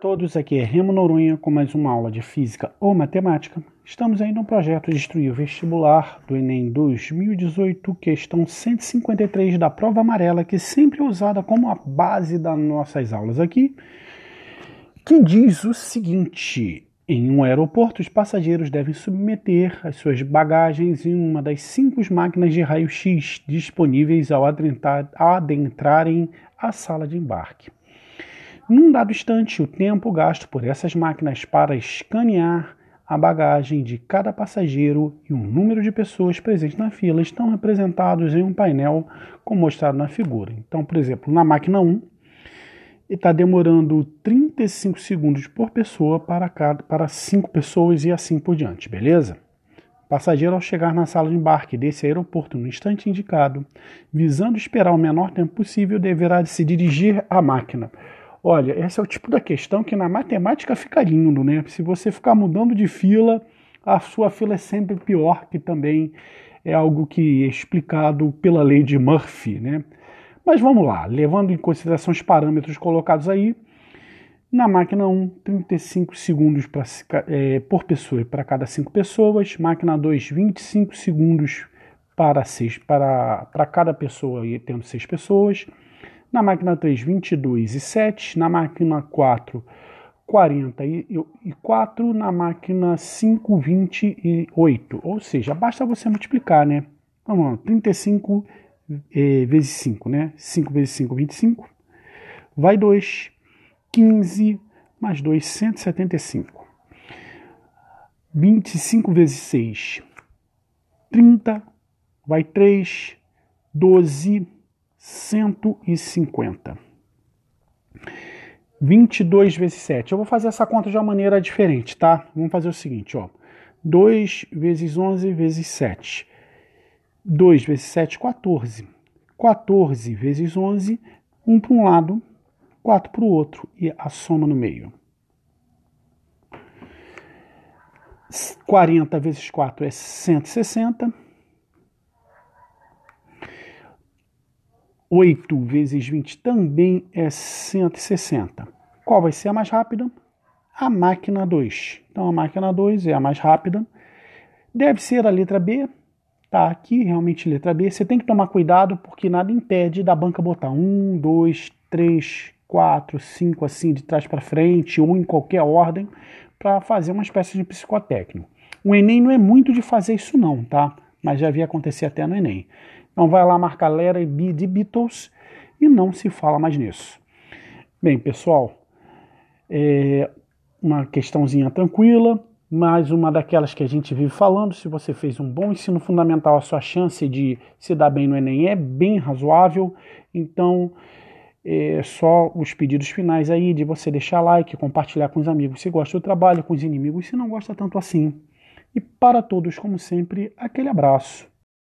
Todos, aqui é Remo Noronha com mais uma aula de Física ou Matemática. Estamos aí no projeto Destruir o Vestibular do Enem 2018, questão 153 da Prova Amarela, que sempre é usada como a base das nossas aulas aqui, que diz o seguinte: em um aeroporto, os passageiros devem submeter as suas bagagens em uma das 5 máquinas de raio-x disponíveis ao adentrarem a sala de embarque. Num dado instante, o tempo gasto por essas máquinas para escanear a bagagem de cada passageiro e o número de pessoas presentes na fila estão representados em um painel, como mostrado na figura. Então, por exemplo, na máquina 1, está demorando 35 segundos por pessoa para 5 pessoas e assim por diante, beleza? O passageiro, ao chegar na sala de embarque desse aeroporto no instante indicado, visando esperar o menor tempo possível, deverá se dirigir à máquina. Olha, esse é o tipo da questão que na matemática fica lindo, né? Se você ficar mudando de fila, a sua fila é sempre pior, que também é algo que é explicado pela lei de Murphy, né? Mas vamos lá, levando em consideração os parâmetros colocados aí, na máquina 1, 35 segundos por pessoa para cada 5 pessoas. Máquina 2, 25 segundos para cada pessoa, tendo 6 pessoas. Na máquina 3, 22 e 7. Na máquina 4, 44. Na máquina 5, 28. Ou seja, basta você multiplicar, né? Vamos lá, 35 vezes 5, né? 5 vezes 5, 25. Vai 2. 15 mais 2, 175. 25 vezes 6, 30. Vai 3, 12, 150. 22 vezes 7. Eu vou fazer essa conta de uma maneira diferente, tá? Vamos fazer o seguinte, ó. 2 vezes 11 vezes 7. 2 vezes 7, 14. 14 vezes 11, 1 para um lado, 4 para o outro, e a soma no meio. 40 vezes 4 é 160. 8 vezes 20 também é 160. Qual vai ser a mais rápida? A máquina 2. Então, a máquina 2 é a mais rápida. Deve ser a letra B. Tá aqui, realmente, letra B. Você tem que tomar cuidado, porque nada impede da banca botar 1, 2, 3... 4, 5, assim, de trás para frente, ou em qualquer ordem, para fazer uma espécie de psicotécnico. O Enem não é muito de fazer isso não, tá? Mas já vi acontecer até no Enem. Então vai lá, marca a letra B de Beatles e não se fala mais nisso. Bem, pessoal, uma questãozinha tranquila, mais uma daquelas que a gente vive falando. Se você fez um bom ensino fundamental, a sua chance de se dar bem no Enem é bem razoável, então... É só os pedidos finais aí de você deixar like, compartilhar com os amigos se gosta do trabalho, com os inimigos se não gosta tanto assim. E para todos, como sempre, aquele abraço.